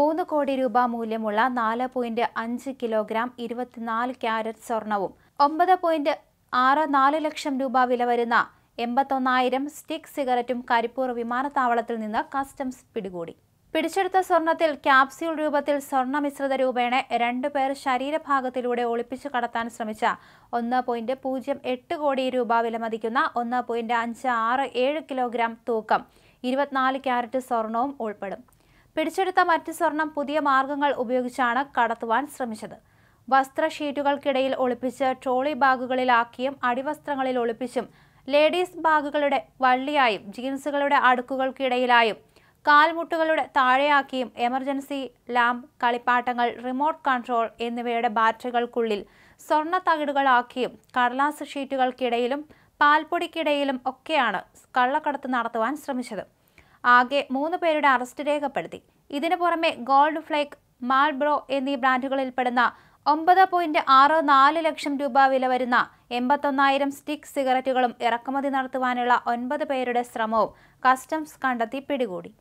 3 കോടി രൂപ മൂല്യമുള്ള 4.5 കിലോഗ്രാം 24 ക്യാരറ്റ് സ്വർണവും 9.64 ലക്ഷം രൂപ വില വരുന്ന 81000 സ്റ്റിക്ക് സിഗരറ്റും കരിപ്പൂർ വിമാനത്താവളത്തിൽ നിന്ന് കസ്റ്റംസ് പിടികൂടി. പിടിച്ചെടുത്ത സ്വർണത്തിൽ ക്യാപ്സ്യൂൾ രൂപത്തിൽ സ്വർണമിശ്രിത രൂപേണ 2 പേർ ശരീരഭാഗത്തിലൂടെ ഒളിപ്പിച്ചു കടത്താൻ ശ്രമിച്ച 1.08 കോടി രൂപ വിലമതിക്കുന്ന 1.567 കിലോഗ്രാം തൂക്കം 24 ക്യാരറ്റ് സ്വർണവും ഉൾപ്പെടും. പിടിച്ചെടുത്ത മറ്റ് സ്വർണം പുതിയ മാർഗങ്ങൾ ഉപയോഗിച്ചാണ് കടത്തുവാൻ ശ്രമിച്ചത്. വസ്ത്ര ഷീറ്റുകൾക്കിടയിൽ ഒളിപ്പിച്ച് ട്രോളി ബാഗുകളിലാക്കിയും അടിവസ്ത്രങ്ങളിൽ ഒളിപ്പിച്ചും ലേഡീസ് ബാഗുകളുടെ വള്ളിയായും ജീൻസുകളുടെ അടുക്കുകൾക്കിടയിലായും കാൽമുട്ടുകളുടെ താഴെയാക്കിയും എമർജൻസി ലാമ്പ്, കളിപ്പാട്ടങ്ങൾ, റിമോട്ട് കൺട്രോൾ എന്നിവയുടെ ബാറ്ററികൾക്കുള്ളിൽ സ്വർണ്ണ തകിടുകളാക്കിയും കടലാസ് ഷീറ്റുകൾക്കിടയിലും പാൽപ്പൊടിക്കിടയിലും ഒക്കെയാണ് കള്ളക്കടത്ത് നടത്തുവാൻ ശ്രമിച്ചത്. ആകെ 3 പേരുടെ അറസ്റ്റ് രേഖപ്പെടുത്തി. ഇതിനു പുറമെ ഗോൾഡ് ഫ്ലേക്ക്, മാൾബ്രോ എന്നീ ബ്രാൻഡുകളിൽപ്പെടുന്ന 9.64 ലക്ഷം രൂപ വില വരുന്ന 81000 സ്റ്റിക്ക് സിഗരറ്റുകളും ഇറക്കുമതി നടത്തുവാനുള്ള 9 പേരുടെ ശ്രമവും കസ്റ്റംസ് കണ്ടെത്തി പിടികൂടി.